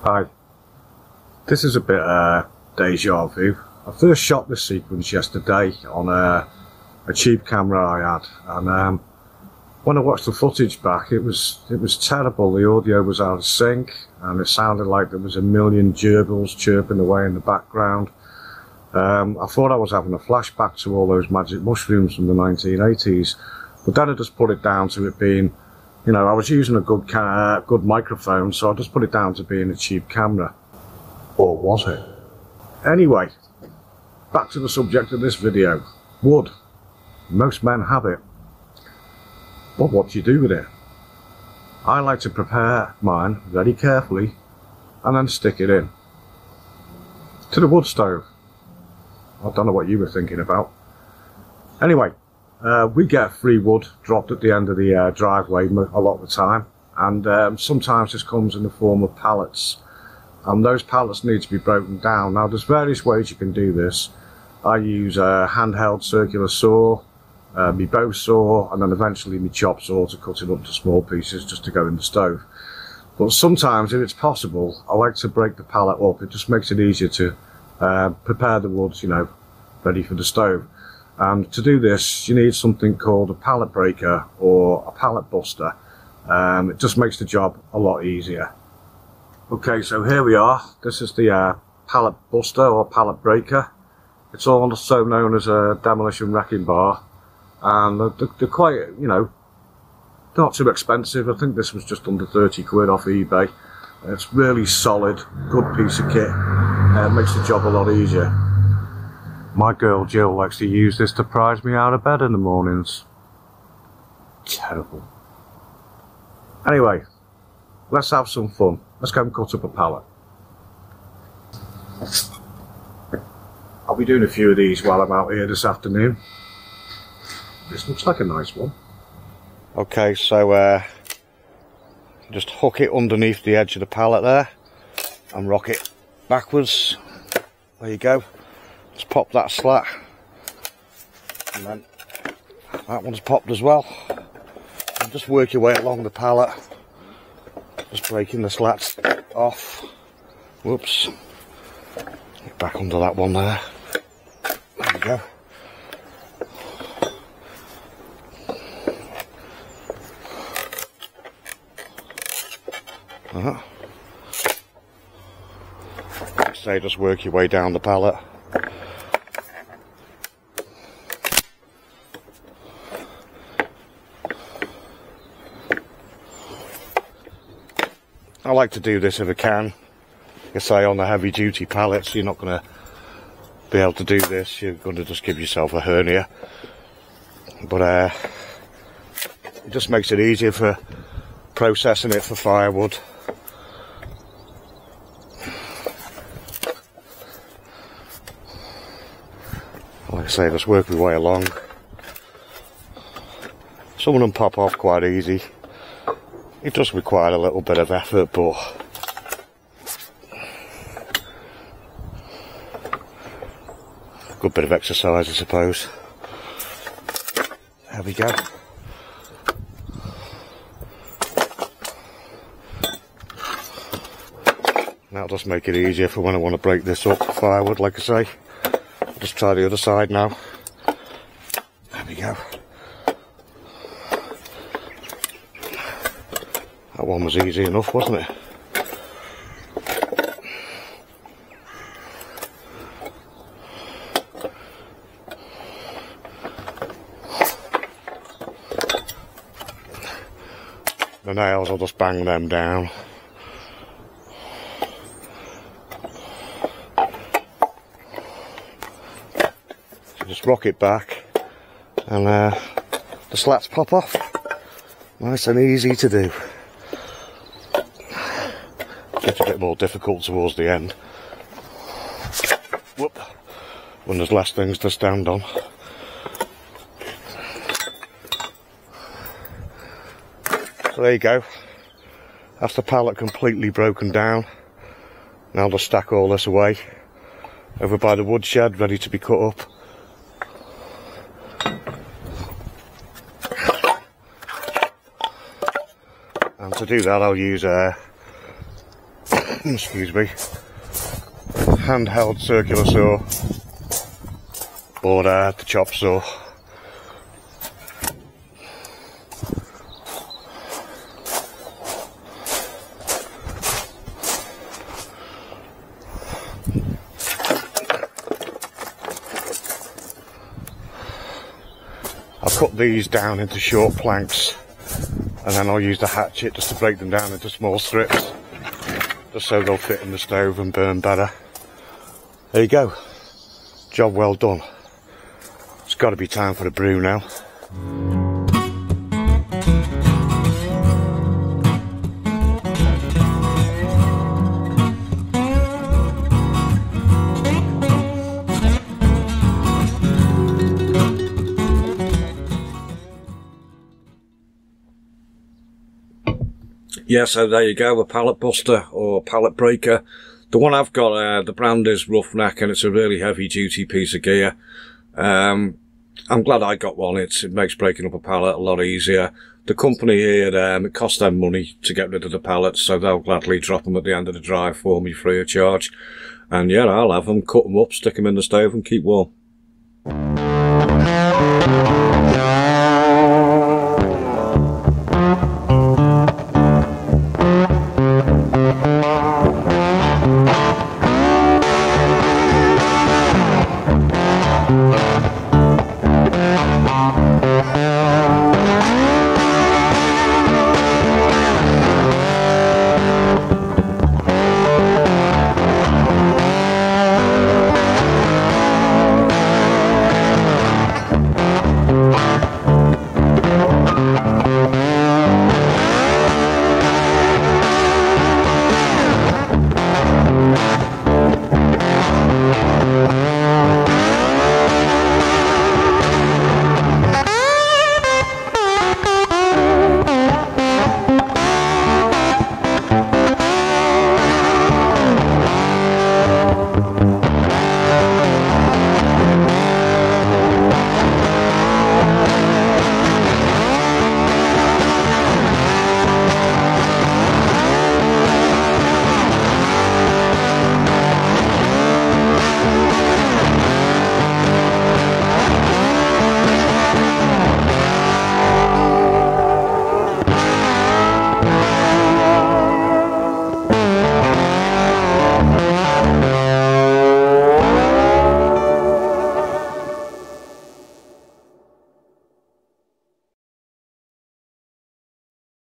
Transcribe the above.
Hi, this is a bit deja vu. I first shot this sequence yesterday on a cheap camera I had, and when I watched the footage back, it was terrible. The audio was out of sync, and it sounded like there was a million gerbils chirping away in the background. I thought I was having a flashback to all those magic mushrooms from the 1980s, but then I just put it down to it being, you know, I was using a good microphone, so I just put it down to being a cheap camera. Or was it? Anyway, back to the subject of this video. Wood. Most men have it. But what do you do with it? I like to prepare mine very carefully and then stick it in. To the wood stove. I don't know what you were thinking about. Anyway. We get free wood dropped at the end of the driveway a lot of the time, and sometimes this comes in the form of pallets, and those pallets need to be broken down. Now there's various ways you can do this. I use a handheld circular saw, my bow saw, and then eventually my chop saw to cut it up to small pieces just to go in the stove. But sometimes, if it's possible, I like to break the pallet up. It just makes it easier to prepare the wood, you know, ready for the stove. And to do this, you need something called a pallet breaker or a pallet buster. It just makes the job a lot easier. Okay, so here we are. This is the pallet buster or pallet breaker. It's also known as a demolition wrecking bar, and they're quite, you know, not too expensive. I think this was just under 30 quid off eBay. It's really solid, good piece of kit. It makes the job a lot easier. My girl Jill likes to use this to prise me out of bed in the mornings. Terrible. Anyway, let's have some fun. Let's go and cut up a pallet. I'll be doing a few of these while I'm out here this afternoon. This looks like a nice one. Okay, so just hook it underneath the edge of the pallet there and rock it backwards. There you go. Just pop that slat, and then that one's popped as well. And just work your way along the pallet, just breaking the slats off. Whoops. Get back under that one there. There we go. Like I say, just work your way down the pallet. I like to do this if I can. Like I say, on the heavy duty pallets you're not going to be able to do this, you're going to just give yourself a hernia, but it just makes it easier for processing it for firewood. Like I say, just work your way along. Some of them pop off quite easy. It does require a little bit of effort, but a good bit of exercise, I suppose. There we go. That'll just make it easier for when I want to break this up for firewood, like I say. I'll just try the other side now. There we go. That one was easy enough, wasn't it? The nails, I'll just bang them down. So just rock it back, and the slats pop off. Nice and easy to do. Gets a bit more difficult towards the end. Whoop! When there's less things to stand on. So there you go. That's the pallet completely broken down. Now I'll just stack all this away over by the woodshed, ready to be cut up. and to do that I'll use a excuse me, handheld circular saw or the chop saw. I've cut these down into short planks and then I'll use the hatchet just to break them down into small strips, just so they'll fit in the stove and burn better. There you go, job well done. It's got to be time for a brew now. Yeah, so there you go, a pallet buster or pallet breaker. The one I've got, the brand is Roughneck, and it's a really heavy duty piece of gear. I'm glad I got one. It makes breaking up a pallet a lot easier. The company here, it costs them money to get rid of the pallets, so they'll gladly drop them at the end of the drive for me free of charge. And yeah, I'll have them, cut them up, stick them in the stove and keep warm.